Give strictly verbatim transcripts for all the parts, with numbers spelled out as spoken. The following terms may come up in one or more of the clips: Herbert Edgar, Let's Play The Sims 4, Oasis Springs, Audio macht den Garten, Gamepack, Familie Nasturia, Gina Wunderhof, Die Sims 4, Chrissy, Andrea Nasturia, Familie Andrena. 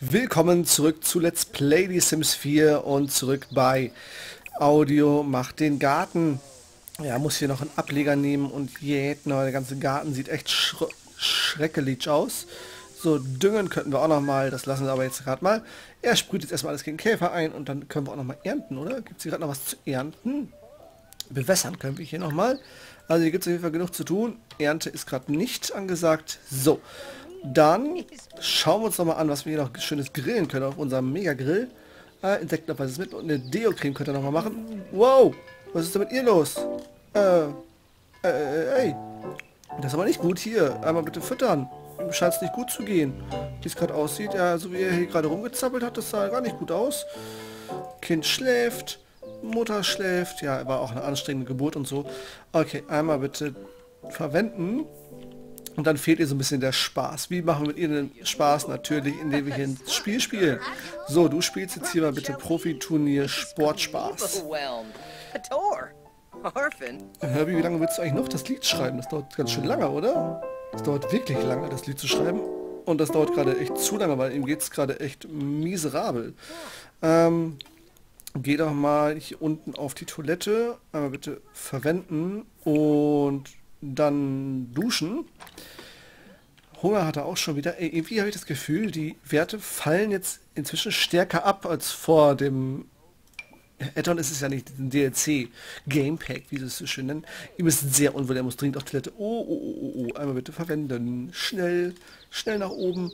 Willkommen zurück zu Let's Play The Sims vier und zurück bei Audio macht den Garten. Ja, muss hier noch einen Ableger nehmen und jäten, aber der ganze Garten sieht echt schr schrecklich aus. So, düngen könnten wir auch nochmal, das lassen wir aber jetzt gerade mal. Er sprüht jetzt erstmal alles gegen Käfer ein und dann können wir auch nochmal ernten, oder? Gibt es hier gerade noch was zu ernten? Bewässern können wir hier nochmal. Also hier gibt es auf jeden Fall genug zu tun. Ernte ist gerade nicht angesagt. So, dann schauen wir uns nochmal an, was wir hier noch schönes grillen können auf unserem Mega-Grill. Äh, Insektenopfer ist mit und eine Deo-Creme könnt ihr nochmal machen. Wow, was ist denn mit ihr los? Äh, äh, ey. Das ist aber nicht gut hier. Einmal bitte füttern. Scheint es nicht gut zu gehen. Wie es gerade aussieht, ja, so wie er hier gerade rumgezappelt hat, das sah gar nicht gut aus. Kind schläft. Mutter schläft, ja, war auch eine anstrengende Geburt und so. Okay, einmal bitte verwenden und dann fehlt ihr so ein bisschen der Spaß. Wie machen wir mit ihr den Spaß? Natürlich, indem wir hier ein Spiel spielen. So, du spielst jetzt hier mal bitte Profiturnier Sportspaß. Herbie, wie lange willst du eigentlich noch das Lied schreiben? Das dauert ganz schön lange, oder? Das dauert wirklich lange, das Lied zu schreiben. Und das dauert gerade echt zu lange, weil ihm geht es gerade echt miserabel. Ähm... Geh doch mal hier unten auf die Toilette, einmal bitte verwenden und dann duschen. Hunger hat er auch schon wieder. Irgendwie habe ich das Gefühl, die Werte fallen jetzt inzwischen stärker ab als vor dem... Add-on ist es ja nicht, ein D L C. Gamepack, wie sie es so schön nennen. Ihm ist sehr unwohl, er muss dringend auf die Toilette. Oh, oh, oh, oh, einmal bitte verwenden. Schnell, schnell nach oben.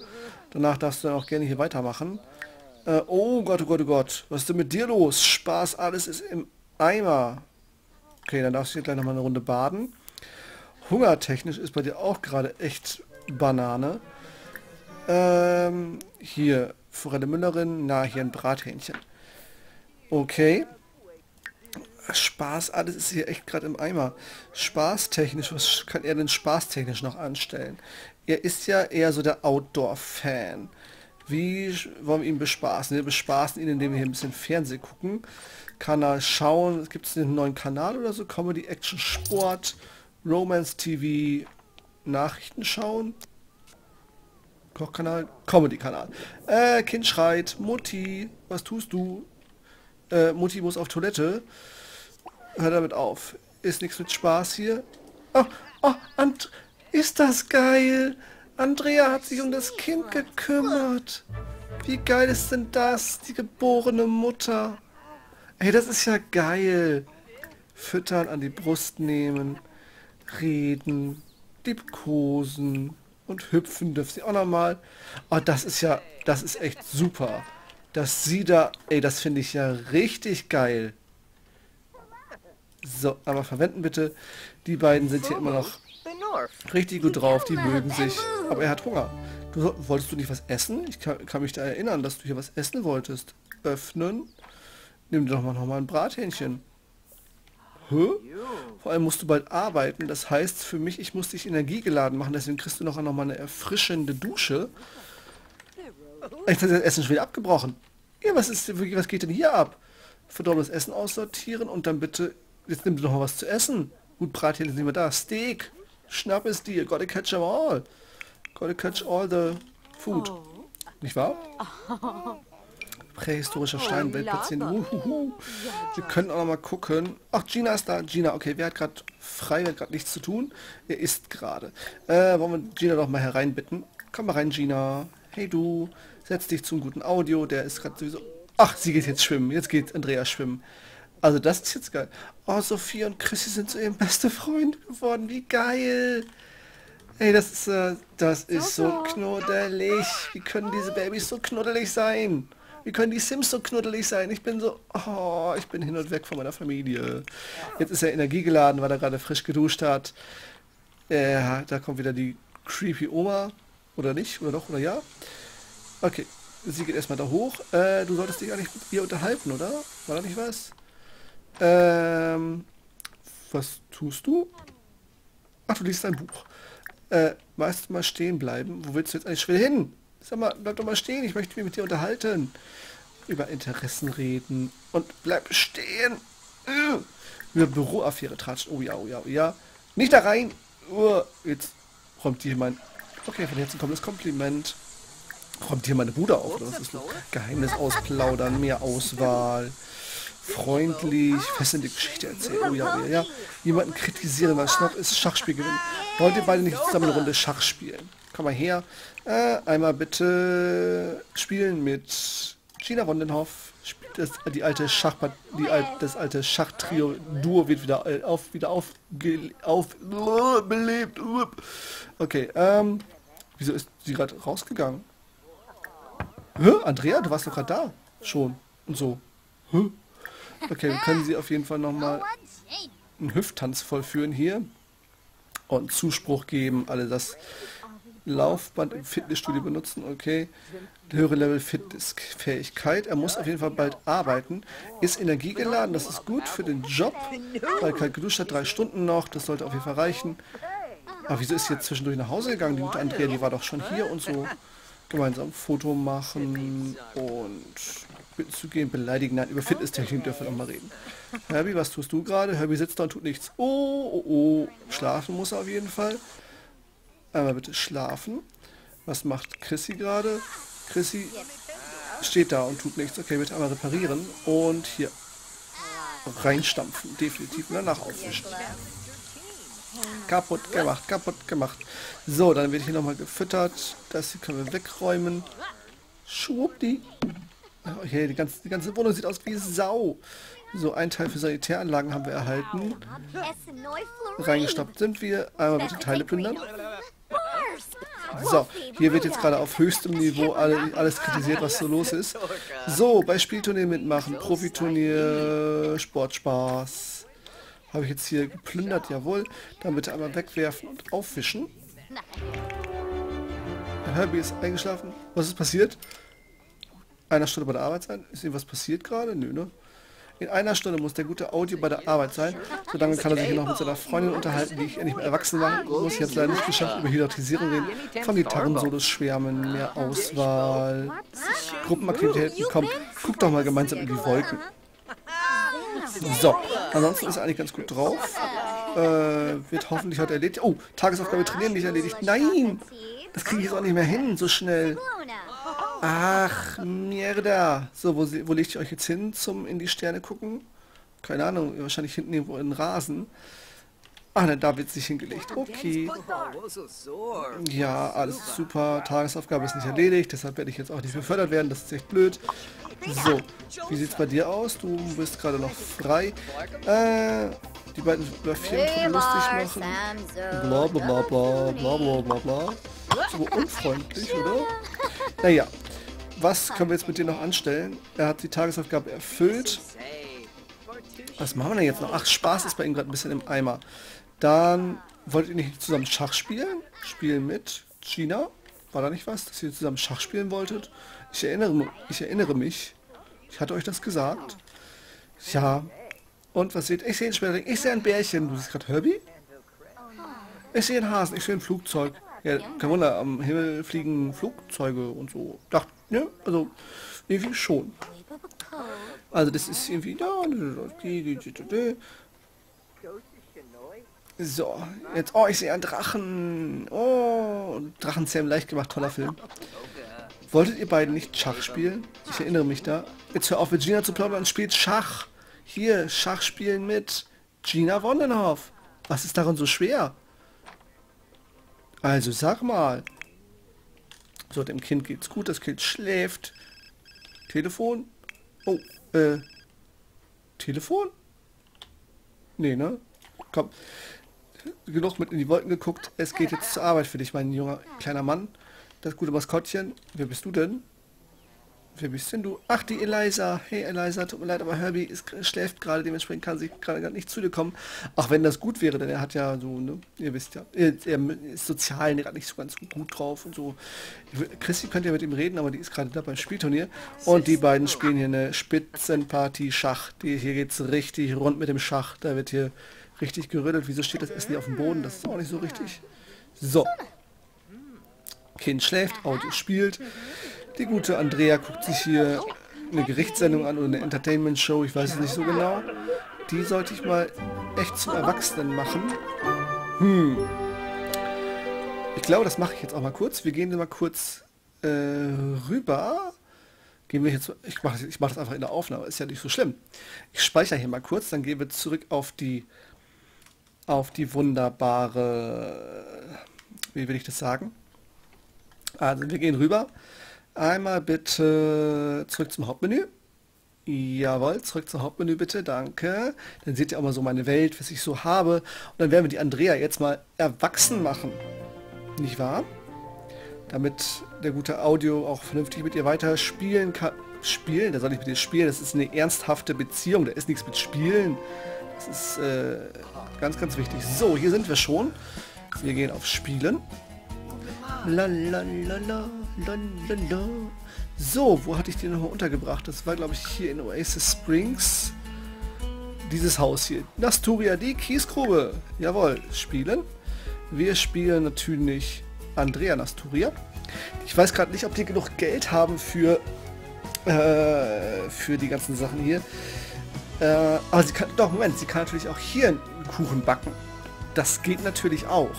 Danach darfst du dann auch gerne hier weitermachen. Oh Gott, oh Gott, oh Gott. Was ist denn mit dir los? Spaß, alles ist im Eimer. Okay, dann darfst du hier gleich nochmal eine Runde baden. Hungertechnisch ist bei dir auch gerade echt Banane. Ähm, hier, Forelle Müllerin. Na, hier ein Brathähnchen. Okay. Spaß, alles ist hier echt gerade im Eimer. Spaßtechnisch, was kann er denn spaßtechnisch noch anstellen? Er ist ja eher so der Outdoor-Fan. Wie wollen wir ihn bespaßen? Wir bespaßen ihn, indem wir hier ein bisschen Fernsehen gucken. Kanal schauen. Gibt es einen neuen Kanal oder so? Comedy, Action, Sport, Romance, T V, Nachrichten schauen. Kochkanal, Comedy-Kanal. Äh, Kind schreit. Mutti, was tust du? Äh, Mutti muss auf Toilette. Hör damit auf. Ist nichts mit Spaß hier. Oh, oh, And- ist das geil? Andrea hat sich um das Kind gekümmert. Wie geil ist denn das? Die geborene Mutter. Ey, das ist ja geil. Füttern, an die Brust nehmen, reden, liebkosen und hüpfen dürfen sie auch nochmal. Oh, das ist ja, das ist echt super. Dass sie da, ey, das finde ich ja richtig geil. So, aber verwenden bitte. Die beiden sind hier immer noch richtig gut drauf, die mögen sich. Aber er hat Hunger. Du, wolltest du nicht was essen? Ich kann, kann mich da erinnern, dass du hier was essen wolltest. Öffnen. Nimm dir doch mal nochmal ein Brathähnchen. Hä? Vor allem musst du bald arbeiten. Das heißt für mich, ich muss dich energiegeladen machen. Deswegen kriegst du noch nochmal eine erfrischende Dusche. Ich habe das Essen schon wieder abgebrochen. Ja, was, ist, was geht denn hier ab? Verdorbenes Essen aussortieren und dann bitte... Jetzt nimm dir nochmal was zu essen. Gut, Brathähnchen ist nicht mehr da. Steak. Schnapp es dir. Gotta catch them all. Gotta catch all the food. Nicht wahr? Prähistorischer Steinbild. Uh, wir können auch noch mal gucken. Ach, Gina ist da. Gina, okay, wer hat gerade frei, wer hat gerade nichts zu tun? Er isst gerade. Äh, wollen wir Gina doch mal hereinbitten? Komm mal rein, Gina. Hey du, setz dich zum guten Audio. Der ist gerade sowieso... Ach, sie geht jetzt schwimmen. Jetzt geht Andrea schwimmen. Also das ist jetzt geil. Oh, Sophie und Chrissy sind zu ihrem beste Freund geworden. Wie geil. Ey, das ist, äh, das ist so knuddelig. Wie können diese Babys so knuddelig sein? Wie können die Sims so knuddelig sein? Ich bin so... Oh, ich bin hin und weg von meiner Familie. Jetzt ist er energiegeladen, weil er gerade frisch geduscht hat. Äh, da kommt wieder die creepy Oma. Oder nicht? Oder doch? Oder ja? Okay. Sie geht erstmal da hoch. Äh, du solltest dich eigentlich mit ihr unterhalten, oder? War da nicht was? Ähm, was tust du? Ach, du liest dein Buch. Äh, weißt du mal stehen bleiben? Wo willst du jetzt eigentlich schnell hin? Sag mal, bleib doch mal stehen, ich möchte mich mit dir unterhalten. Über Interessen reden. Und bleib stehen. Äh, über Büroaffäre tratschen. Oh ja, oh ja, oh ja. Nicht da rein. Uh, jetzt räumt jemand. Okay, von Herzen kommt das Kompliment. Kommt hier meine Bude auf? Das ist ein Geheimnis ausplaudern, mehr Auswahl, freundlich, fesselnde Geschichte erzählen. Oh ja, ja, ja. Jemanden kritisieren, als Schach ist Schachspiel gewinnen. Wollt ihr beide nicht zusammen eine Runde Schach spielen? Komm mal her. Äh, einmal bitte spielen mit Gina Wunderhof. Spielt das, die alte Schachpart, die alt, das alte Schachtrio Duo wird wieder auf, wieder auf, auf, belebt. Okay, ähm, wieso ist sie gerade rausgegangen? Hä? Andrea, du warst doch gerade da. Schon. Und so. Hä? Okay, dann können sie auf jeden Fall nochmal einen Hüfttanz vollführen hier. Und Zuspruch geben. Alle das Laufband im Fitnessstudio benutzen. Okay. Höhere Level Fitnessfähigkeit. Er muss auf jeden Fall bald arbeiten. Ist energiegeladen. Das ist gut für den Job. Weil kalt geduscht hat. Drei Stunden noch. Das sollte auf jeden Fall reichen. Aber wieso ist sie jetzt zwischendurch nach Hause gegangen? Die gute Andrea, die war doch schon hier und so. Gemeinsam ein Foto machen und bitten zu gehen, beleidigen. Nein, über Fitnesstechnik dürfen wir noch mal reden. Herbie, was tust du gerade? Herbie sitzt da und tut nichts. Oh, oh, oh. Schlafen muss er auf jeden Fall. Einmal bitte schlafen. Was macht Chrissy gerade? Chrissy steht da und tut nichts. Okay, bitte einmal reparieren und hier reinstampfen. Definitiv. Und danach aufwischen. Kaputt gemacht, kaputt gemacht. So, dann wird hier nochmal gefüttert. Das hier können wir wegräumen. Schwuppdi. Okay, die ganze, die ganze Wohnung sieht aus wie Sau. So, ein Teil für Sanitäranlagen haben wir erhalten. Reingestoppt sind wir. Einmal bitte Teile plündern. So, hier wird jetzt gerade auf höchstem Niveau alles kritisiert, was so los ist. So, bei Spielturnier mitmachen. Profiturnier, Sportspaß. Habe ich jetzt hier geplündert, jawohl. Dann bitte einmal wegwerfen und aufwischen. Ein Herbie ist eingeschlafen. Was ist passiert? Einer Stunde bei der Arbeit sein? Ist ihm was passiert gerade? Nö, ne? In einer Stunde muss der gute Audio bei der Arbeit sein. Solange kann er sich noch mit seiner Freundin unterhalten, die ich endlich mal erwachsen machen muss. Ich habe es leider nicht geschafft, über Hydratisierung reden, von Gitarrensolos schwärmen, mehr Auswahl, Gruppenaktivitäten. Komm, guck doch mal gemeinsam in die Wolken. So, ansonsten ist er eigentlich ganz gut drauf. Äh, wird hoffentlich heute erledigt. Oh, Tagesaufgabe trainieren nicht erledigt. Nein! Das kriege ich jetzt auch nicht mehr hin, so schnell. Ach, Mierda. So, wo, wo legt ihr euch jetzt hin zum in die Sterne gucken? Keine Ahnung, wahrscheinlich hinten irgendwo in den Rasen. Ach ne, da wird es nicht hingelegt. Okay. Ja, alles super. Tagesaufgabe ist nicht erledigt, deshalb werde ich jetzt auch nicht befördert werden. Das ist echt blöd. So, wie sieht's bei dir aus? Du bist gerade noch frei. Äh, die beiden Blöffchen lustig machen. Bla bla bla bla bla bla bla bla. So unfreundlich, oder? Naja, was können wir jetzt mit dir noch anstellen? Er hat die Tagesaufgabe erfüllt. Was machen wir denn jetzt noch? Ach, Spaß ist bei ihm gerade ein bisschen im Eimer. Dann wollt ihr nicht zusammen Schach spielen? Spielen mit Gina? War da nicht was, dass ihr zusammen Schach spielen wolltet? Ich erinnere, ich erinnere mich. Ich hatte euch das gesagt. Ja. Und was seht ihr? Ich sehe einen Schmetterling. Ich sehe ein Bärchen. Du siehst gerade Herbie? Ich sehe einen Hasen. Ich sehe ein Flugzeug. Ja, kein Wunder. Am Himmel fliegen Flugzeuge und so. Dachte, ne? Also, irgendwie schon. Also, das ist irgendwie... So, jetzt... Oh, ich sehe einen Drachen. Oh, Drachenzähmen leicht gemacht. Toller Film. Wolltet ihr beiden nicht Schach spielen? Ich erinnere mich da. Jetzt hör auf, mit Gina zu plaudern und spielt Schach. Hier, Schach spielen mit Gina Wunderhof. Was ist daran so schwer? Also sag mal. So, dem Kind geht's gut, das Kind schläft. Telefon? Oh, äh. Telefon? Nee, ne? Komm. Genug mit in die Wolken geguckt. Es geht jetzt zur Arbeit für dich, mein junger, kleiner Mann. Das gute Maskottchen. Wer bist du denn? Wer bist denn du? Ach, die Eliza. Hey Eliza, tut mir leid, aber Herbie ist, schläft gerade, dementsprechend kann sie gerade nicht zu dir kommen. Auch wenn das gut wäre, denn er hat ja so, ne, ihr wisst ja, er ist sozial gerade nicht so ganz gut drauf und so. Chrissy könnt ja mit ihm reden, aber die ist gerade da beim Spielturnier. Und die beiden spielen hier eine Spitzenpartie Schach. Die, hier geht's richtig rund mit dem Schach. Da wird hier richtig gerödelt. Wieso steht das Essen hier auf dem Boden? Das ist auch nicht so richtig. So. Kind schläft, Audio spielt. Die gute Andrea guckt sich hier eine Gerichtssendung an oder eine Entertainment-Show, ich weiß es nicht so genau. Die sollte ich mal echt zum Erwachsenen machen. Hm. Ich glaube, das mache ich jetzt auch mal kurz. Wir gehen mal kurz äh, rüber. Gehen wir jetzt, ich mache ich mach das einfach in der Aufnahme, ist ja nicht so schlimm. Ich speichere hier mal kurz, dann gehen wir zurück auf die, auf die wunderbare, wie will ich das sagen? Also wir gehen rüber. Einmal bitte zurück zum Hauptmenü. Jawohl, zurück zum Hauptmenü bitte, danke. Dann seht ihr auch mal so meine Welt, was ich so habe. Und dann werden wir die Andrea jetzt mal erwachsen machen. Nicht wahr? Damit der gute Audio auch vernünftig mit ihr weiter spielen kann. Spielen? Da soll ich mit ihr spielen. Das ist eine ernsthafte Beziehung. Da ist nichts mit Spielen. Das ist äh, ganz, ganz wichtig. So, hier sind wir schon. Wir gehen auf Spielen. La, la, la, la, la, la, la. So, wo hatte ich die nochmal untergebracht? Das war, glaube ich, hier in Oasis Springs. Dieses Haus hier. Nasturia, die Kiesgrube. Jawohl, spielen. Wir spielen natürlich Andrea Nasturia. Ich weiß gerade nicht, ob die genug Geld haben für, äh, für die ganzen Sachen hier. Äh, aber sie kann, doch, Moment, sie kann natürlich auch hier einen Kuchen backen. Das geht natürlich auch.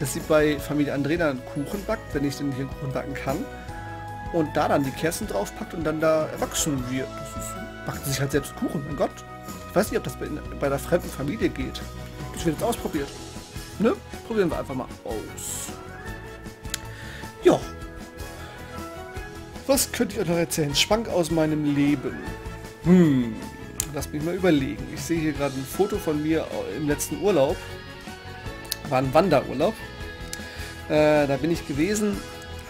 Dass sie bei Familie Andrena einen Kuchen backt, wenn ich denn hier einen Kuchen backen kann. Und da dann die Kerzen draufpackt und dann da erwachsen wird. Das ist, backt sie sich halt selbst Kuchen, mein Gott. Ich weiß nicht, ob das bei, bei der fremden Familie geht. Das wird jetzt ausprobiert. Ne? Probieren wir einfach mal aus. Ja. Was könnte ich euch noch erzählen? Schwank aus meinem Leben. Hm. Lass mich mal überlegen. Ich sehe hier gerade ein Foto von mir im letzten Urlaub. War ein Wanderurlaub. Äh, da bin ich gewesen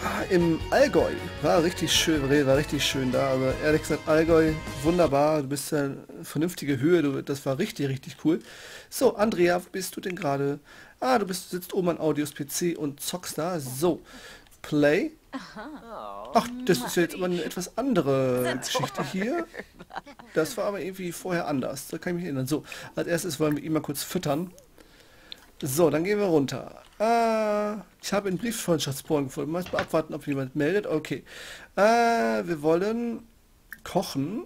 ah, im Allgäu. War richtig schön, war richtig schön da. Also ehrlich gesagt, Allgäu, wunderbar. Du bist ja vernünftige Höhe. Du, das war richtig, richtig cool. So, Andrea, wo bist du denn gerade? Ah, du bist, sitzt oben an Audios P C und zockst da. So, Play. Ach, das ist ja jetzt immer eine etwas andere Geschichte hier. Das war aber irgendwie vorher anders. Da kann ich mich erinnern. So, als erstes wollen wir ihn mal kurz füttern. So, dann gehen wir runter. Äh, ich habe einen Brieffreundschaftsbogen gefunden. Mal abwarten, ob jemand meldet. Okay. Äh, wir wollen kochen.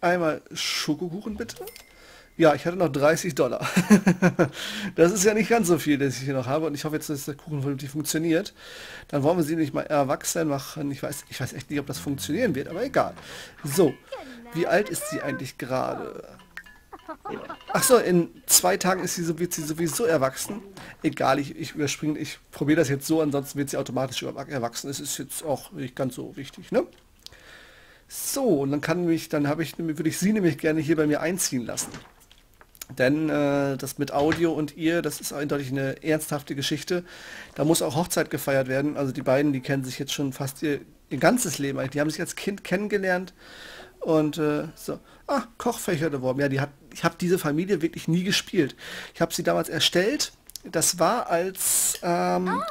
Einmal Schokokuchen, bitte. Ja, ich hatte noch dreißig Dollar. Das ist ja nicht ganz so viel, das ich hier noch habe. Und ich hoffe jetzt, dass der Kuchen vernünftig funktioniert. Dann wollen wir sie nicht mal erwachsen machen. Ich weiß, ich weiß echt nicht, ob das funktionieren wird, aber egal. So, wie alt ist sie eigentlich gerade? Achso, in zwei Tagen ist sie, so, wird sie sowieso erwachsen. Egal, ich, ich überspringe, ich probiere das jetzt so, ansonsten wird sie automatisch erwachsen. Es ist jetzt auch nicht ganz so wichtig, ne? So, und dann kann mich, dann habe ich, würde ich sie nämlich gerne hier bei mir einziehen lassen. Denn äh, das mit Audio und ihr, das ist eindeutig eine ernsthafte Geschichte. Da muss auch Hochzeit gefeiert werden. Also die beiden, die kennen sich jetzt schon fast ihr, ihr ganzes Leben. Die haben sich als Kind kennengelernt. Und äh, so, ah, Kochfächer geworden. Ja, die hat, ich habe diese Familie wirklich nie gespielt. Ich habe sie damals erstellt. Das war als, ähm, oh.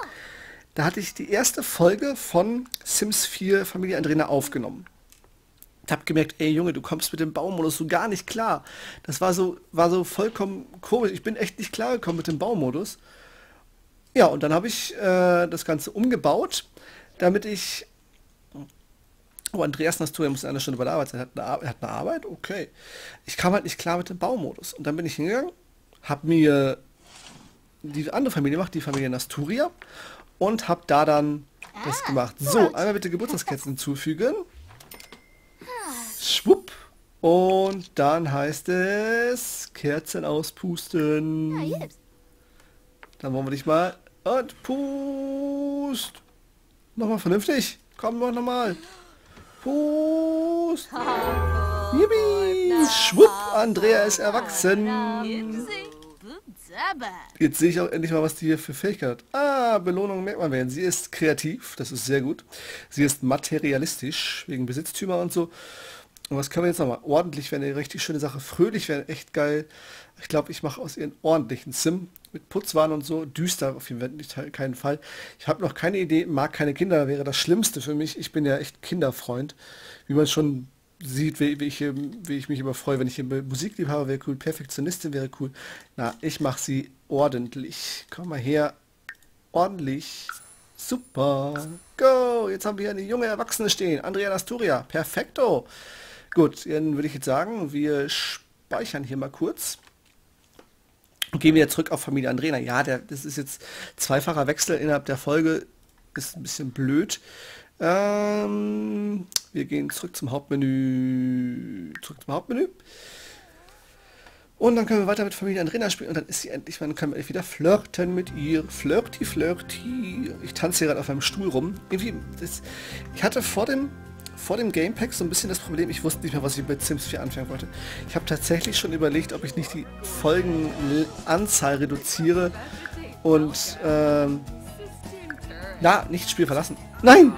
da hatte ich die erste Folge von Sims vier Familie Andrena aufgenommen. Ich habe gemerkt, ey Junge, du kommst mit dem Baumodus so gar nicht klar. Das war so, war so vollkommen komisch. Ich bin echt nicht klar gekommen mit dem Baumodus. Ja, und dann habe ich äh, das Ganze umgebaut, damit ich... Oh, Andreas Nasturia muss in einer Stunde bei der Arbeit sein. Er hat, er hat eine Arbeit? Okay. Ich kam halt nicht klar mit dem Baumodus. Und dann bin ich hingegangen, habe mir die andere Familie gemacht, die Familie Nasturia, und habe da dann das gemacht. So, einmal bitte Geburtstagskerzen hinzufügen. Schwupp. Und dann heißt es Kerzen auspusten. Dann wollen wir dich mal... Und pust. Nochmal vernünftig. Komm, mach nochmal. Pust! Yippie! Schwupp! Andrea ist erwachsen! Jetzt sehe ich auch endlich mal, was die hier für Fähigkeit hat. Ah, Belohnung merkt man werden. Sie ist kreativ, das ist sehr gut. Sie ist materialistisch, wegen Besitztümer und so. Und was können wir jetzt nochmal? Ordentlich wäre eine richtig schöne Sache. Fröhlich wäre echt geil. Ich glaube, ich mache aus ihren ordentlichen Sim. Mit Putzwaren und so. Düster auf jeden Fall, keinen Fall. Ich habe noch keine Idee. Mag keine Kinder wäre das Schlimmste für mich. Ich bin ja echt Kinderfreund. Wie man schon sieht, wie, wie, ich, wie ich mich immer freue. Wenn ich hier Musikliebhaber wäre cool. Perfektionistin wäre cool. Na, ich mache sie ordentlich. Komm mal her. Ordentlich. Super. Go. Jetzt haben wir hier eine junge Erwachsene stehen. Andrea Nasturia. Perfekto. Gut, dann würde ich jetzt sagen, wir speichern hier mal kurz. Gehen wir zurück auf Familie Andrena. Ja, der, das ist jetzt zweifacher Wechsel innerhalb der Folge. ist ein bisschen blöd. Ähm, wir gehen zurück zum Hauptmenü. Zurück zum Hauptmenü. Und dann können wir weiter mit Familie Andrena spielen und dann ist sie endlich, dann können wir endlich wieder flirten mit ihr. Flirty, flirty. Ich tanze hier gerade auf einem Stuhl rum. Irgendwie, das, ich hatte vor dem, vor dem Gamepack so ein bisschen das Problem, ich wusste nicht mehr, was ich mit Sims vier anfangen wollte. Ich habe tatsächlich schon überlegt, ob ich nicht die Folgenanzahl reduziere und, ähm, ja, nicht das Spiel verlassen. Nein!